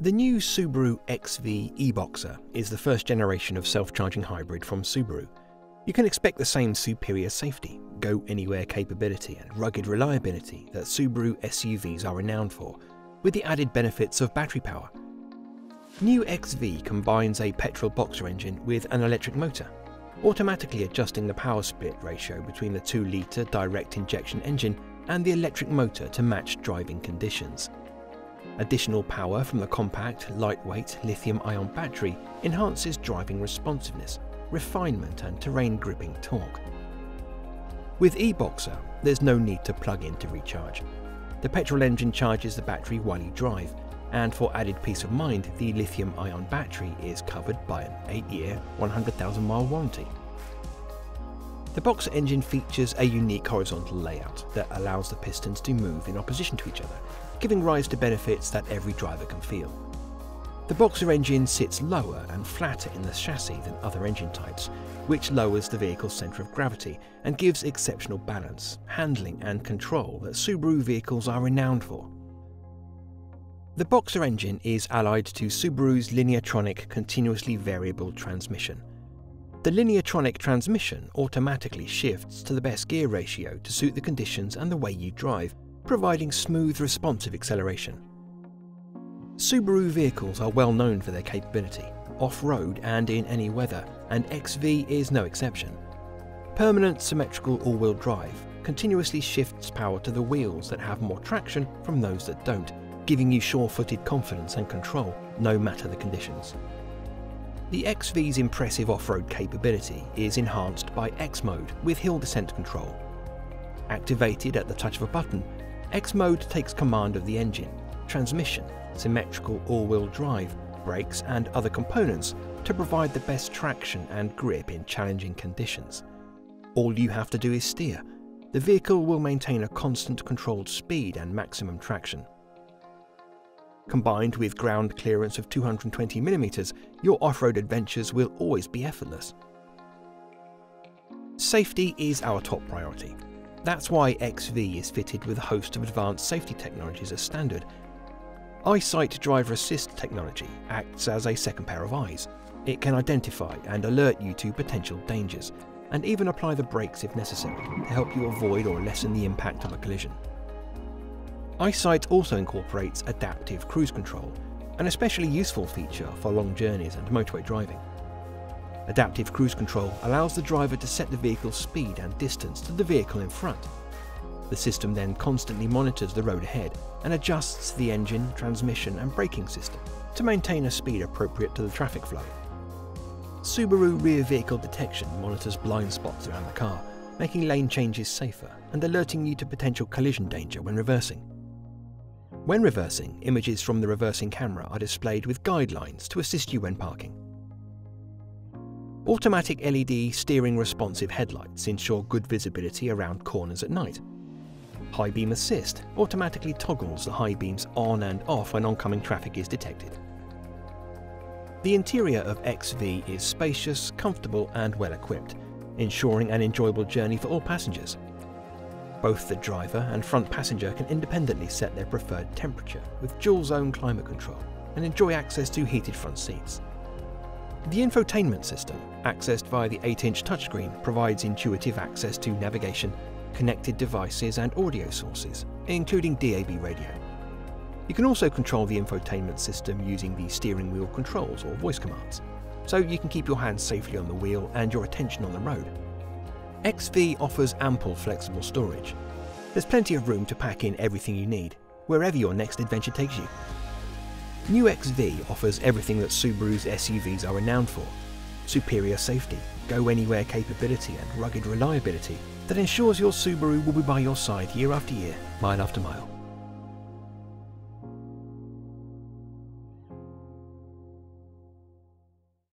The new Subaru XV e-Boxer is the first generation of self-charging hybrid from Subaru. You can expect the same superior safety, go-anywhere capability and rugged reliability that Subaru SUVs are renowned for, with the added benefits of battery power. New XV combines a petrol boxer engine with an electric motor, automatically adjusting the power split ratio between the 2-litre direct injection engine and the electric motor to match driving conditions. Additional power from the compact, lightweight lithium-ion battery enhances driving responsiveness, refinement and terrain-gripping torque. With e-Boxer, there's no need to plug in to recharge. The petrol engine charges the battery while you drive, and for added peace of mind, the lithium-ion battery is covered by an 8-year, 100,000-mile warranty. The Boxer engine features a unique horizontal layout that allows the pistons to move in opposition to each other, giving rise to benefits that every driver can feel. The Boxer engine sits lower and flatter in the chassis than other engine types, which lowers the vehicle's centre of gravity and gives exceptional balance, handling and control that Subaru vehicles are renowned for. The Boxer engine is allied to Subaru's Lineartronic continuously variable transmission. The Lineartronic transmission automatically shifts to the best gear ratio to suit the conditions and the way you drive, providing smooth, responsive acceleration. Subaru vehicles are well known for their capability, off-road and in any weather, and XV is no exception. Permanent symmetrical all-wheel drive continuously shifts power to the wheels that have more traction from those that don't, giving you sure-footed confidence and control, no matter the conditions. The XV's impressive off-road capability is enhanced by X-Mode with hill descent control. Activated at the touch of a button, X-Mode takes command of the engine, transmission, symmetrical all-wheel drive, brakes and other components to provide the best traction and grip in challenging conditions. All you have to do is steer. The vehicle will maintain a constant controlled speed and maximum traction. Combined with ground clearance of 220mm, your off-road adventures will always be effortless. Safety is our top priority. That's why XV is fitted with a host of advanced safety technologies as standard. EyeSight driver assist technology acts as a second pair of eyes. It can identify and alert you to potential dangers, and even apply the brakes if necessary to help you avoid or lessen the impact of a collision. EyeSight also incorporates adaptive cruise control, an especially useful feature for long journeys and motorway driving. Adaptive cruise control allows the driver to set the vehicle's speed and distance to the vehicle in front. The system then constantly monitors the road ahead and adjusts the engine, transmission and braking system to maintain a speed appropriate to the traffic flow. Subaru rear vehicle detection monitors blind spots around the car, making lane changes safer and alerting you to potential collision danger when reversing. When reversing, images from the reversing camera are displayed with guidelines to assist you when parking. Automatic LED steering responsive headlights ensure good visibility around corners at night. High beam assist automatically toggles the high beams on and off when oncoming traffic is detected. The interior of XV is spacious, comfortable and well equipped, ensuring an enjoyable journey for all passengers. Both the driver and front passenger can independently set their preferred temperature with dual-zone climate control and enjoy access to heated front seats. The infotainment system, accessed via the 8-inch touchscreen, provides intuitive access to navigation, connected devices and audio sources, including DAB radio. You can also control the infotainment system using the steering wheel controls or voice commands, so you can keep your hands safely on the wheel and your attention on the road. XV offers ample flexible storage. There's plenty of room to pack in everything you need, wherever your next adventure takes you. New XV offers everything that Subaru's SUVs are renowned for: superior safety, go-anywhere capability and rugged reliability that ensures your Subaru will be by your side year after year, mile after mile.